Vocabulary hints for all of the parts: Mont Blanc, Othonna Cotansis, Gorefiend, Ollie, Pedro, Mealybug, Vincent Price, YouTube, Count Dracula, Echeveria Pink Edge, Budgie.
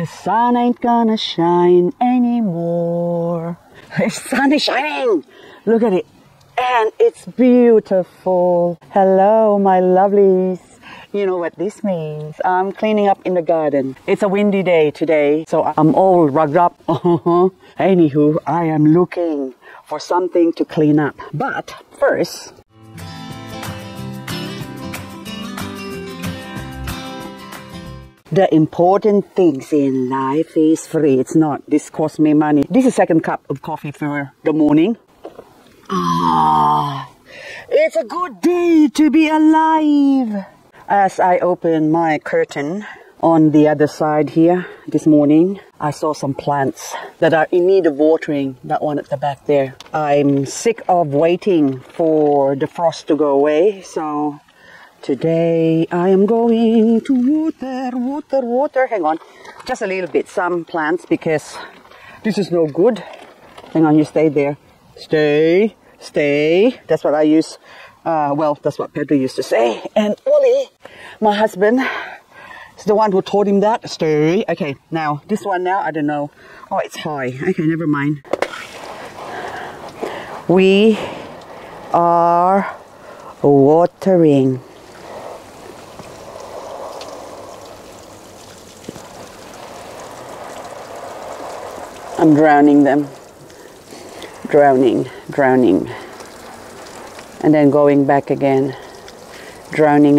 The sun ain't gonna shine anymore. The sun is shining! Look at it. And it's beautiful. Hello, my lovelies. You know what this means. I'm cleaning up in the garden. It's a windy day today, so I'm all rugged up. Anywho, I am looking for something to clean up. But first, the important things in life is free. It's not. This cost me money. This is second cup of coffee for the morning. Ah, it's a good day to be alive. As I open my curtain on the other side here this morning, I saw some plants that are in need of watering. That one at the back there. I'm sick of waiting for the frost to go away, so today I am going to water. Hang on, just a little bit, some plants, because this is no good. Hang on, you stay there. Stay. That's what I use. Well, that's what Pedro used to say. And Ollie, my husband, is the one who taught him that. Stay. Okay, now, this one now, I don't know. Oh, it's high. Okay, never mind. We are watering. I'm drowning them. Drowning, and then going back again, drowning.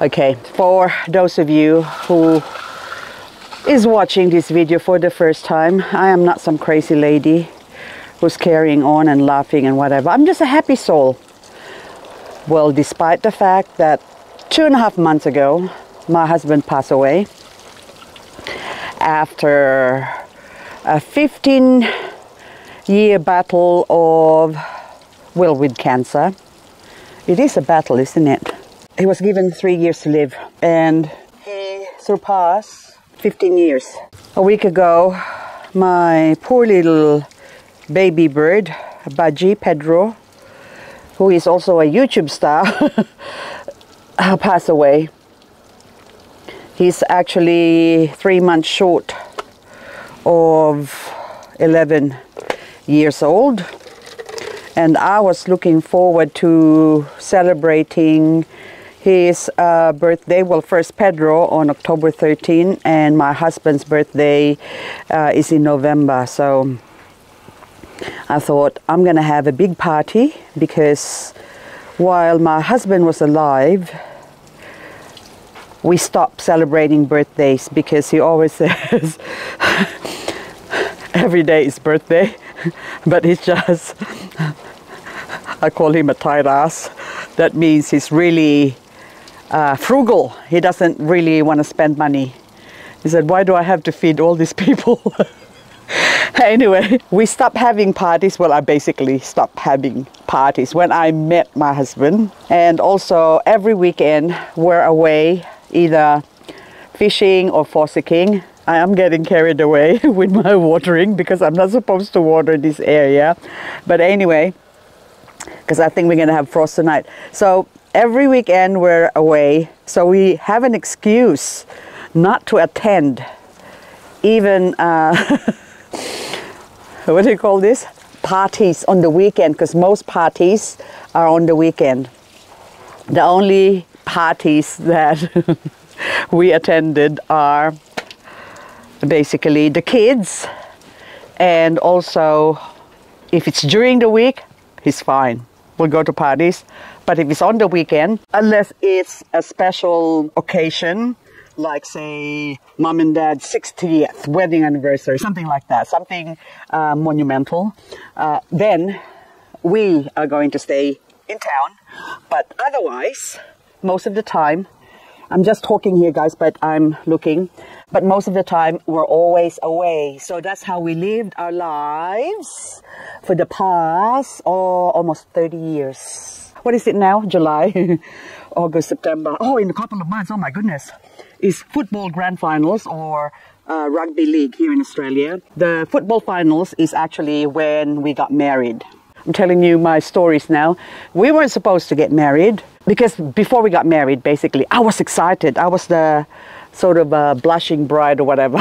Okay, for those of you who is watching this video for the first time, I am not some crazy lady who's carrying on and laughing and whatever. I'm just a happy soul. Well, despite the fact that 2.5 months ago, my husband passed away after a 15-year battle with cancer. It is a battle, isn't it? He was given 3 years to live, and he surpassed 15 years. A week ago, my poor little baby bird, Budgie, Pedro, who is also a YouTube star, passed away. He's actually 3 months short of 11 years old, and I was looking forward to celebrating his birthday, well, first Pedro on October 13, and my husband's birthday is in November. So I thought I'm gonna have a big party, because while my husband was alive, we stopped celebrating birthdays, because he always says every day is birthday, but it's just, I call him a tight ass. That means he's really frugal. He doesn't really want to spend money. He said, why do I have to feed all these people? Anyway, we stopped having parties. Well, I basically stopped having parties when I met my husband. And also every weekend we're away, either fishing or fossicking. I am getting carried away with my watering, because I'm not supposed to water this area. But anyway, because I think we're going to have frost tonight. So every weekend we're away, so we have an excuse not to attend even, what do you call this? Parties on the weekend, because most parties are on the weekend. The only parties that we attended are basically the kids, and also if it's during the week, he's fine, we'll go to parties. But if it's on the weekend, unless it's a special occasion, like say mom and dad's 60th wedding anniversary, something like that, something monumental, then we are going to stay in town. But otherwise, most of the time, I'm just talking here, guys, but I'm looking. But most of the time, we're always away. So that's how we lived our lives for the past almost 30 years. What is it now? July, August, September. Oh, in a couple of months, oh my goodness, is football grand finals, or rugby league here in Australia. The football finals is actually when we got married. I'm telling you my stories now. We weren't supposed to get married. because before we got married, basically, I was excited. I was the sort of blushing bride or whatever.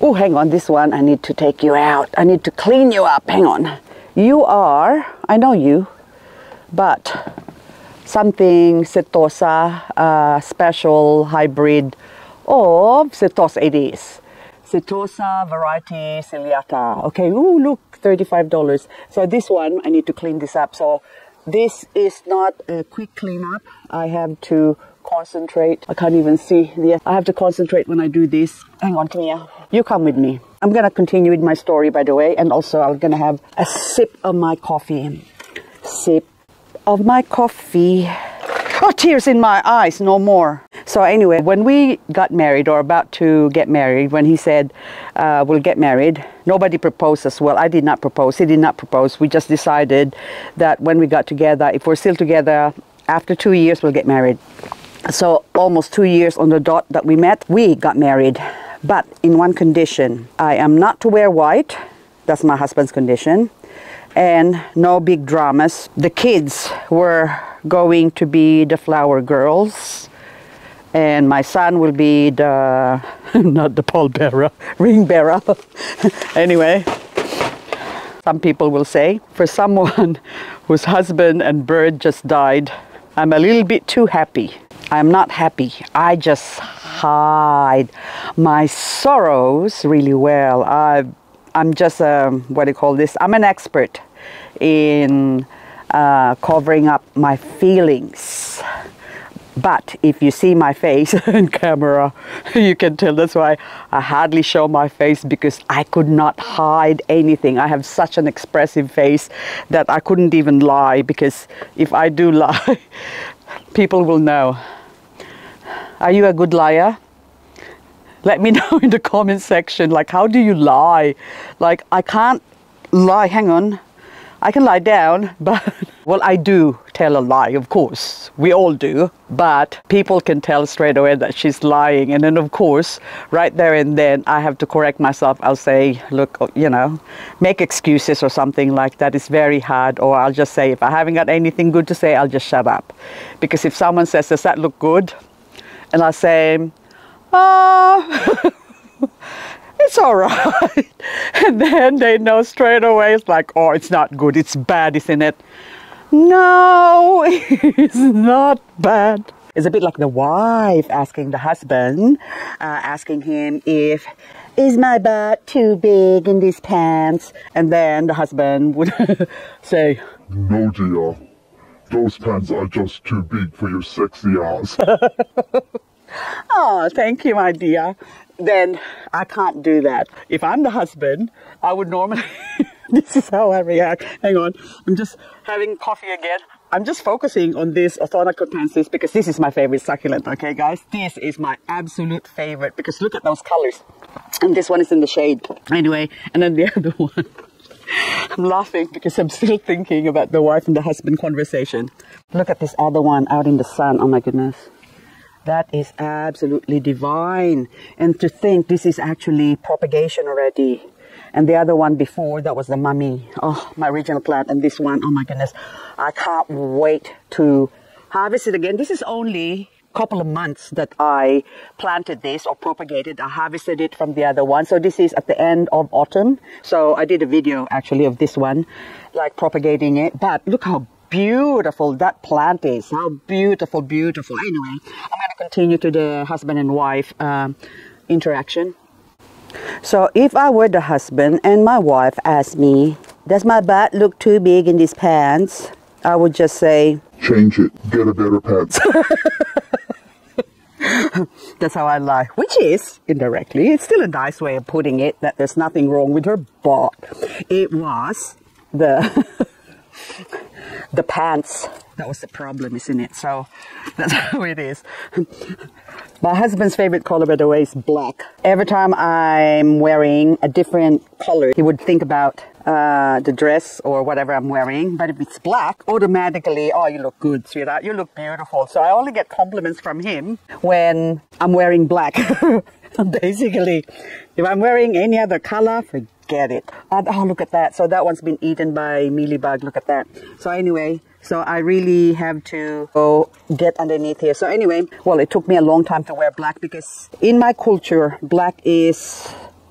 Oh, hang on, this one, I need to take you out. I need to clean you up, hang on. You are, I know you, but something Setosa special hybrid of Setosa it is. Setosa variety ciliata. Okay, ooh, look, $35. So this one, I need to clean this up. So this is not a quick cleanup. I have to concentrate. I can't even see. Yes, I have to concentrate when I do this. Hang on, Tania. You come with me. I'm going to continue with my story, by the way. And also, I'm going to have a sip of my coffee. Sip of my coffee. Oh, tears in my eyes. No more. So anyway, when we got married or about to get married, when he said, we'll get married, nobody proposed as well. I did not propose. He did not propose. We just decided that when we got together, if we're still together, after 2 years, we'll get married. So almost 2 years on the dot that we met, we got married. But in one condition, I am not to wear white. That's my husband's condition. And no big dramas. The kids were going to be the flower girls. And my son will be the, not the pallbearer, ring bearer. Anyway, some people will say, for someone whose husband and bird just died, I'm a little bit too happy. I'm not happy. I just hide my sorrows really well. I'm just, what do you call this? I'm an expert in covering up my feelings. But if you see my face in camera, you can tell. That's why I hardly show my face, because I could not hide anything. I have such an expressive face that I couldn't even lie, because if I do lie, people will know. Are you a good liar? Let me know in the comment section. Like, how do you lie? Like, I can't lie. Hang on. I can lie down, but well, I do tell a lie, of course. We all do, but people can tell straight away that she's lying. And then, of course, right there and then, I have to correct myself. I'll say, look, you know, make excuses or something like that. It's very hard. Or I'll just say, if I haven't got anything good to say, I'll just shut up. Because if someone says, does that look good? And I say, ah. It's all right. And then they know straight away. It's like, oh, it's not good. It's bad, isn't it? No, it's not bad. It's a bit like the wife asking the husband, asking him if, is my butt too big in these pants? And then the husband would say, no, dear. Those pants are just too big for your sexy ass. Oh, thank you, my dear. Then I can't do that. If I'm the husband, I would normally, this is how I react. Hang on, I'm just having coffee again. I'm just focusing on this Othonna Cotansis because this is my favorite succulent, okay guys? This is my absolute favorite because look at those colors. And this one is in the shade. Anyway, and then the other one. I'm laughing because I'm still thinking about the wife and the husband conversation. Look at this other one out in the sun, oh my goodness. That is absolutely divine. And to think this is actually propagation already. And the other one before, that was the mummy. Oh, my original plant. And this one, oh my goodness. I can't wait to harvest it again. This is only a couple of months that I planted this or propagated. I harvested it from the other one. So this is at the end of autumn. So I did a video actually of this one, like propagating it. But look how beautiful that plant is. How beautiful, beautiful. Anyway, I'm going to continue to the husband and wife interaction. So if I were the husband and my wife asked me, does my butt look too big in these pants? I would just say, change it, get a better pants. That's how I lie, which is indirectly, it's still a nice way of putting it that there's nothing wrong with her butt. It was the the pants, that was the problem, isn't it? So that's how it is. My husband's favorite color, by the way, is black. Every time I'm wearing a different color, he would think about the dress or whatever I'm wearing. But if it's black, automatically, oh, you look good, sweetheart. You look beautiful. So I only get compliments from him when I'm wearing black. Basically, if I'm wearing any other color, forget it. Oh, look at that. So that one's been eaten by mealybug. Look at that. So anyway, So I really have to go get underneath here. So anyway, well, it took me a long time to wear black because in my culture, black is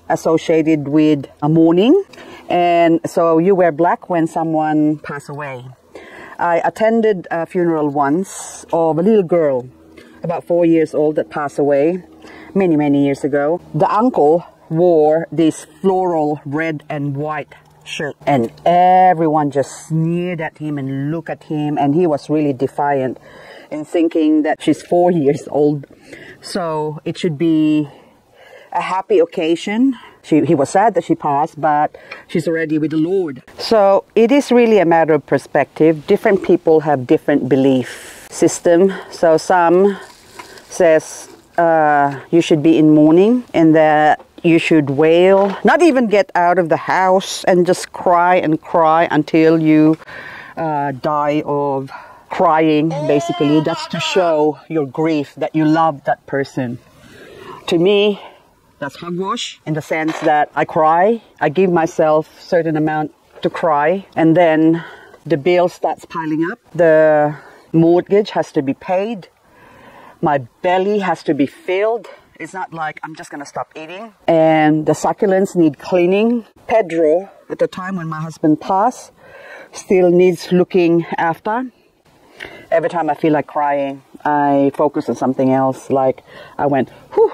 associated with a mourning. And so you wear black when someone passed away. I attended a funeral once of a little girl, about 4 years old, that passed away many, many years ago. The uncle wore this floral red and white shirt, and everyone just sneered at him and looked at him, and he was really defiant in thinking that she's 4 years old, so it should be a happy occasion. He was sad that she passed, but she's already with the Lord. So it is really a matter of perspective. Different people have different belief system. So some says you should be in mourning and that you should wail, not even get out of the house, and just cry and cry until you die of crying, basically. That's to show your grief, that you love that person. To me, that's hogwash, in the sense that I cry, I give myself certain amount to cry, and then the bill starts piling up. The mortgage has to be paid. My belly has to be filled. It's not like I'm just going to stop eating. And the succulents need cleaning. Pedro, at the time when my husband passed, still needs looking after. Every time I feel like crying, I focus on something else. Like I went, whew,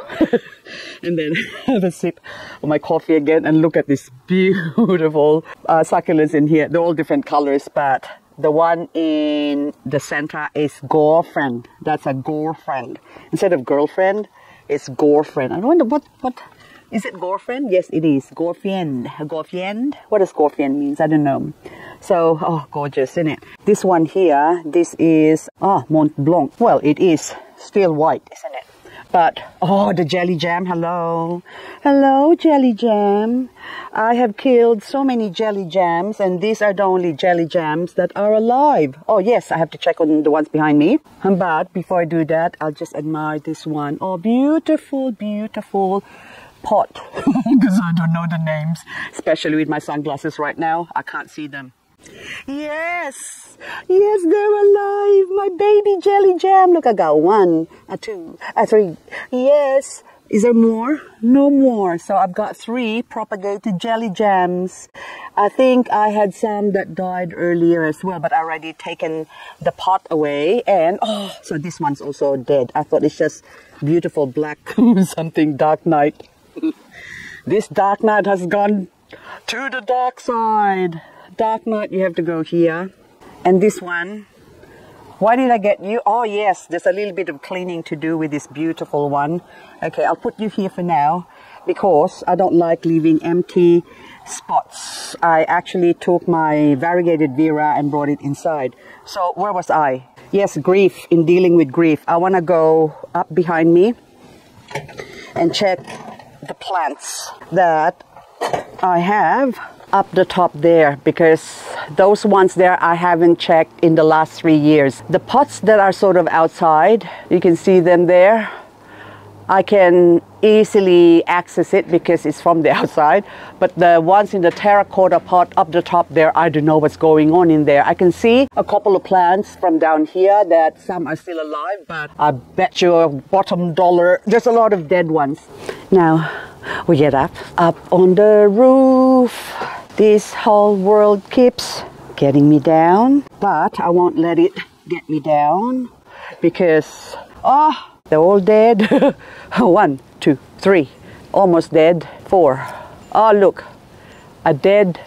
and then have a sip of my coffee again and look at this beautiful succulents in here. They're all different colors, but the one in the center is Gorefiend. That's a Gorefiend. Instead of girlfriend, it's Gorefiend. I wonder what is it, Gorefiend? Yes, it is. Gorefiend. Gorefiend. What does Gorefiend means? I don't know. So, oh, gorgeous, isn't it? This one here, this is, Mont Blanc. Well, it is still white, isn't it? But, oh, the jelly jam, hello. Hello, jelly jam. I have killed so many jelly jams, and these are the only jelly jams that are alive. Oh, yes, I have to check on the ones behind me. But before I do that, I'll just admire this one. Oh, beautiful, beautiful pot. Because I don't know the names. Especially with my sunglasses right now, I can't see them. Yes, yes, they're alive. My baby jelly jam. Look, I got one, a two, a three. Yes. Is there more? No more. So I've got three propagated jelly jams. I think I had some that died earlier as well, but I already taken the pot away. And oh, so this one's also dead. I thought it's just beautiful black something dark night. This dark night has gone to the dark side. Dark night, you have to go here. And this one, why did I get you? Oh yes, there's a little bit of cleaning to do with this beautiful one. Okay, I'll put you here for now because I don't like leaving empty spots. I actually took my variegated Vera and brought it inside. So where was I? Yes, grief, in dealing with grief. I want to go up behind me and check the plants that I have up the top there, because those ones there I haven't checked in the last 3 years. The pots that are sort of outside, you can see them there. I can easily access it because it's from the outside, but the ones in the terracotta pot up the top there, I don't know what's going on in there. I can see a couple of plants from down here that some are still alive, but I bet you a bottom dollar there's a lot of dead ones. Now we get up on the roof. This whole world keeps getting me down, but I won't let it get me down because, oh, they're all dead. 1, 2, 3, almost dead. 4. Oh, look, a dead.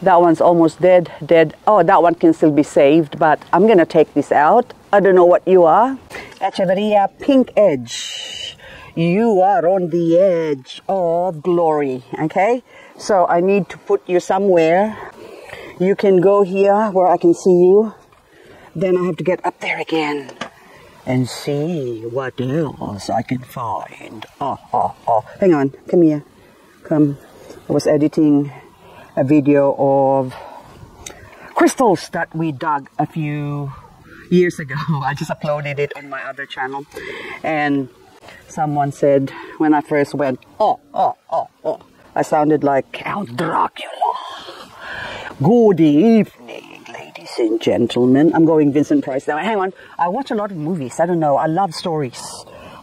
That one's almost dead, dead. Oh, that one can still be saved, but I'm gonna take this out. I don't know what you are. Echeveria Pink Edge. You are on the edge of glory, okay? So I need to put you somewhere. You can go here where I can see you. Then I have to get up there again and see what else I can find. Hang on, come here. Come. I was editing a video of crystals that we dug a few years ago. I just uploaded it on my other channel. And someone said, when I first went, I sounded like Count Dracula. Good evening, ladies Ladies and gentlemen, I'm going Vincent Price now. Hang on, I watch a lot of movies. I don't know, I love stories.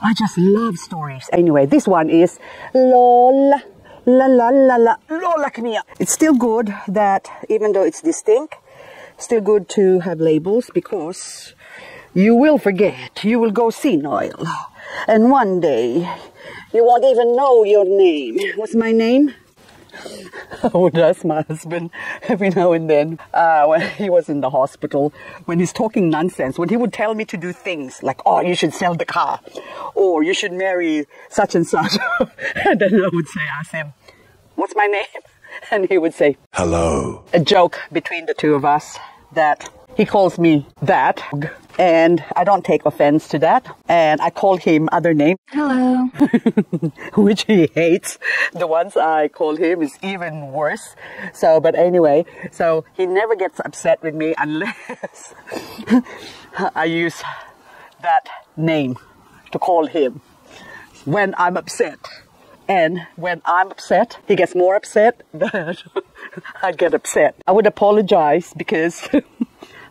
I just love stories. Anyway, this one is Lola. La la la la Lola, come here. It's still good that, even though it's distinct, still good to have labels, because you will forget, you will go senile, and one day you won't even know your name. What's my name? Oh, that's my husband. Every now and then, when he was in the hospital, when he's talking nonsense, when he would tell me to do things like, oh, you should sell the car, or you should marry such and such, and then I would say, ask him, what's my name? And he would say, hello. A joke between the two of us that he calls me that, and I don't take offense to that, and I call him other name. Hello. Which he hates. The ones I call him is even worse. So, but anyway, so he never gets upset with me unless I use that name to call him when I'm upset. And when I'm upset, he gets more upset than I get upset. I would apologize because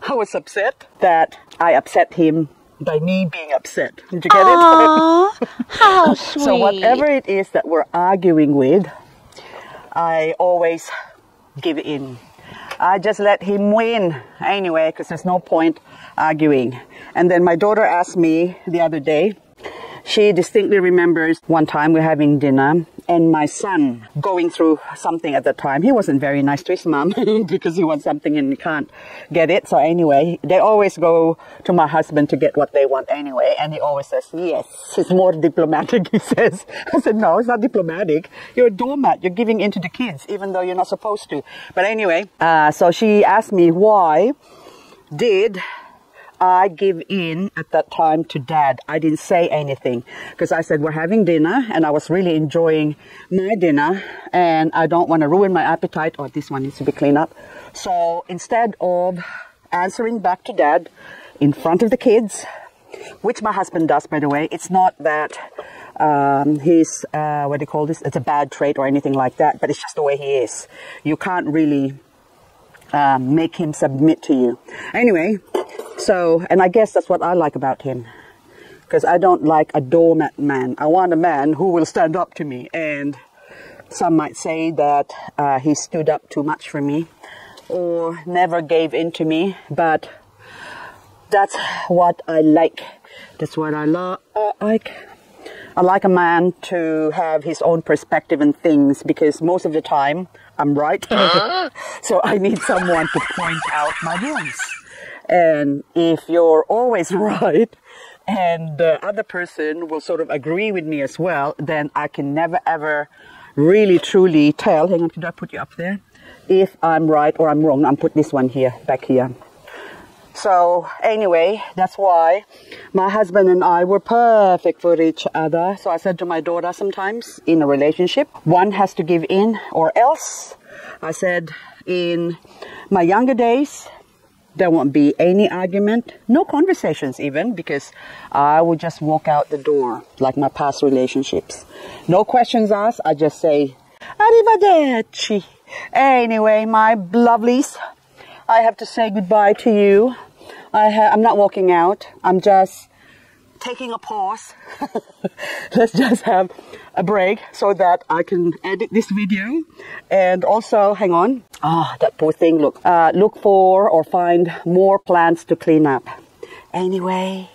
I was upset that I upset him by me being upset. Did you get it? How sweet. So whatever it is that we're arguing with, I always give in. I just let him win anyway, because there's no point arguing. And then my daughter asked me the other day, she distinctly remembers one time we're having dinner and my son going through something at the time. He wasn't very nice to his mom because he wants something and he can't get it. So anyway, they always go to my husband to get what they want anyway. And he always says, yes, it's more diplomatic, he says. I said, no, it's not diplomatic. You're a doormat. You're giving in to the kids, even though you're not supposed to. But anyway, so she asked me, why did I give in at that time to Dad? I didn't say anything because I said we're having dinner and I was really enjoying my dinner and I don't want to ruin my appetite. Oh, this one needs to be cleaned up. So instead of answering back to Dad in front of the kids, which my husband does, by the way, it's not that he's, what do you call this? It's a bad trait or anything like that, but it's just the way he is. You can't really make him submit to you. Anyway, so, and I guess that's what I like about him, because I don't like a doormat man. I want a man who will stand up to me, and some might say that he stood up too much for me or never gave in to me, but that's what I like. That's what I like. I like a man to have his own perspective and things, because most of the time I'm right. So I need someone to point out my wrongs. And if you're always right and the other person will sort of agree with me as well, then I can never ever really truly tell. Hang on, did I put you up there? If I'm right or I'm wrong. I'm put this one here, back here. So anyway, that's why my husband and I were perfect for each other. So I said to my daughter, sometimes in a relationship, one has to give in or else. I said in my younger days, there won't be any argument, no conversations even, because I would just walk out the door like my past relationships. No questions asked, I just say, arrivederci. Anyway, my lovelies, I have to say goodbye to you. I'm not walking out, I'm just taking a pause. Let's just have a break so that I can edit this video. And also, hang on, that poor thing, look. Look for or find more plants to clean up. Anyway,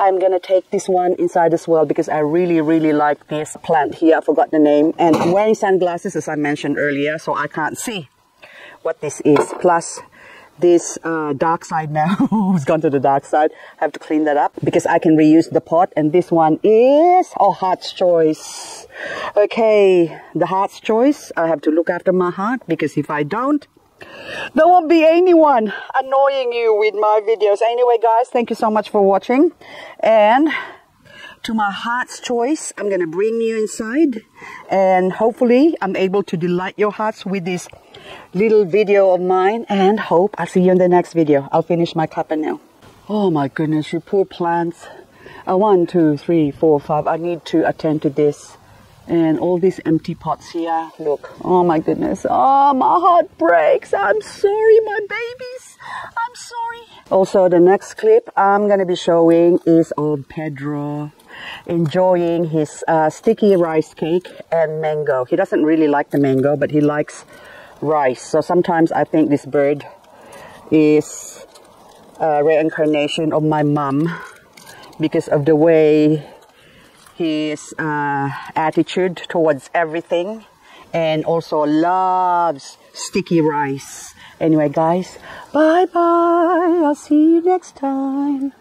I'm gonna take this one inside as well because I really, really like this plant here. I forgot the name. And I'm wearing sunglasses, as I mentioned earlier, so I can't see what this is. Plus, this dark side now has gone to the dark side. I have to clean that up because I can reuse the pot. And this one is, oh, heart's choice. Okay, the heart's choice. I have to look after my heart because if I don't, there won't be anyone annoying you with my videos. Anyway, guys, thank you so much for watching. And to my heart's choice, I'm going to bring you inside. And hopefully I'm able to delight your hearts with this little video of mine, and hope I'll see you in the next video. I'll finish my cuppa now. Oh my goodness, you poor plants. 1, 2, 3, 4, 5. I need to attend to this. And all these empty pots here. Look, oh my goodness. Oh, my heart breaks. I'm sorry, my babies. I'm sorry. Also, the next clip I'm going to be showing is on Pedro enjoying his sticky rice cake and mango. He doesn't really like the mango, but he likes rice. So sometimes I think this bird is a reincarnation of my mum because of the way his attitude towards everything, and also loves sticky rice. Anyway, guys, bye-bye. I'll see you next time.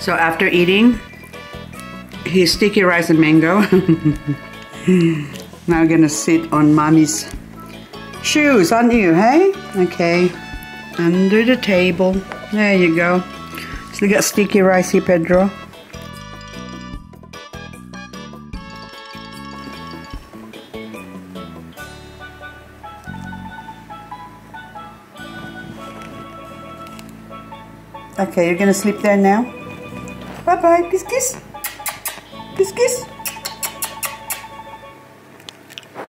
So after eating his sticky rice and mango, now I'm gonna sit on mommy's shoes, aren't you, hey? Okay, under the table, there you go. So we got sticky rice here, Pedro. Okay, you're gonna sleep there now? Bye bye, kiss kiss, kiss kiss.